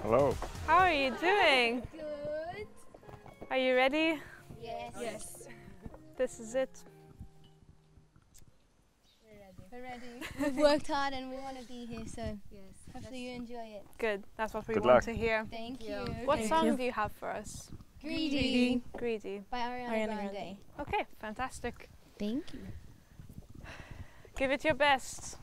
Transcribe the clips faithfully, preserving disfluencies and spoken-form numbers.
Hello. How are you doing? Good. Are you ready? Yes. Yes. This is it. We're ready. We're ready. We've worked hard and we want to be here, so yes, hopefully you enjoy it. Good. That's what we Good want luck. to hear. Thank you. What Thank song you. do you have for us? Greedy. Greedy. Greedy. By Ariana, Ariana Grande. Grande. Okay, fantastic. Thank you. Give it your best.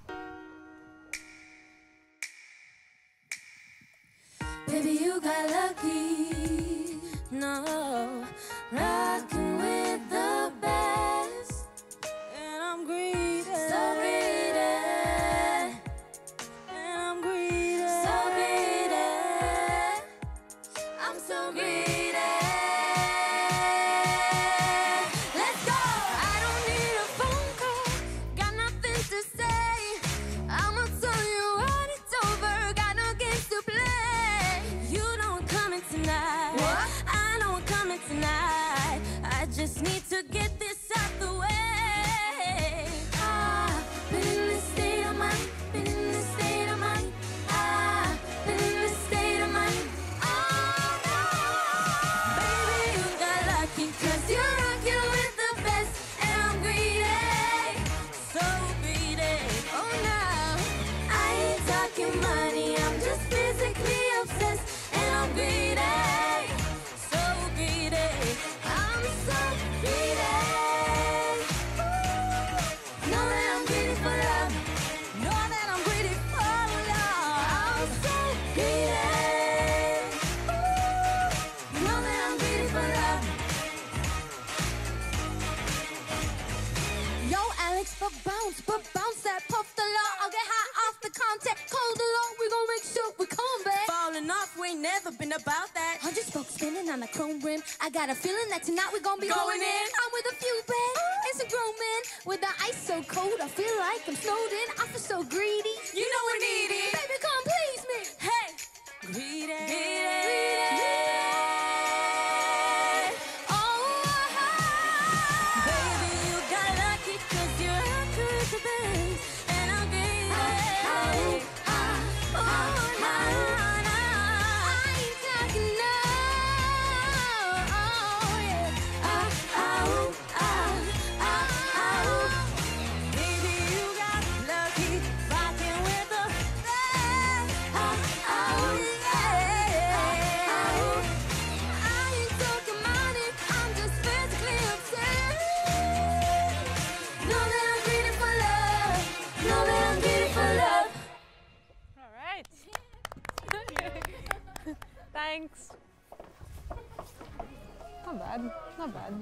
Baby, you got lucky, no, rockin' with the best, and I'm greedy, so greedy, and I'm greedy, so greedy, I'm so greedy, let's go! I don't need a phone call, got nothing to say, I'ma tell you when it's over, got no games to play. Tonight. What? I know I'm coming tonight. I just need to get this out the way. I've been in this state of mind, been in this state of mind. I've been in this state of mind. Oh no, baby, you got lucky 'cause you're rocking with the best, and I'm greedy, so greedy. Oh no, I ain't talking money, I'm just physically obsessed, and I'm greedy. But bounce, but bounce that puff the law. I'll get high off the contact, call the law. We gon' make sure we come back. Falling off, we ain't never been about that. Hundred folks spinning on a chrome rim. I got a feeling that tonight we gon' be going, going in. I'm with a few bad and some grown men. With the ice so cold, I feel like I'm snowed in. I feel so greedy. You, you know we need it. Baby, come please me. Hey, greedy, greedy. Thanks. Not bad, not bad.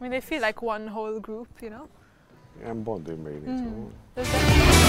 I mean, they feel like one whole group, you know? Yeah, I'm bonding, maybe. Mm.